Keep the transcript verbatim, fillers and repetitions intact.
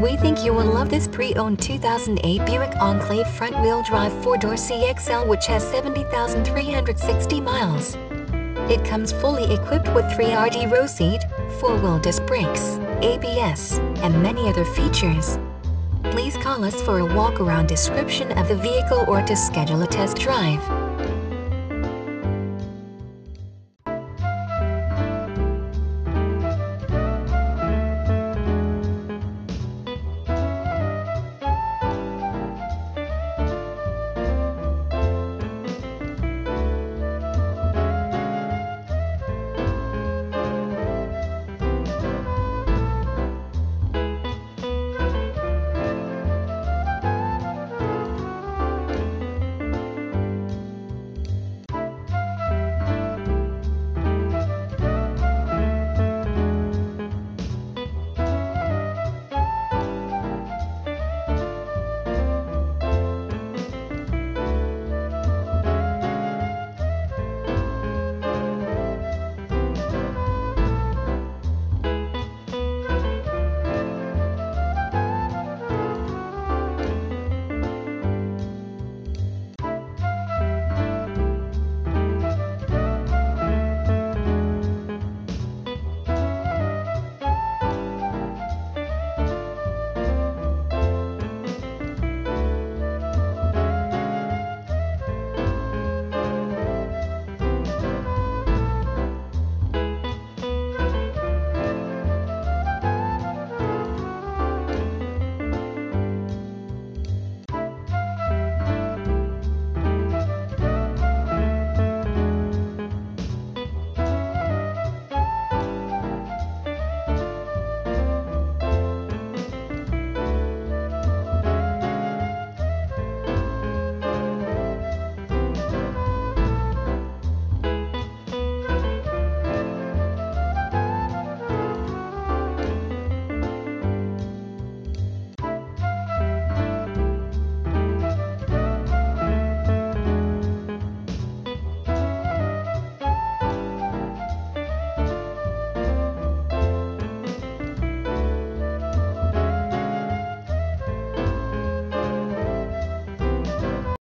We think you will love this pre-owned two thousand eight Buick Enclave front-wheel drive four-door C X L, which has seventy thousand three hundred sixty miles. It comes fully equipped with three R D row seat, four-wheel disc brakes, A B S, and many other features. Please call us for a walk-around description of the vehicle or to schedule a test drive.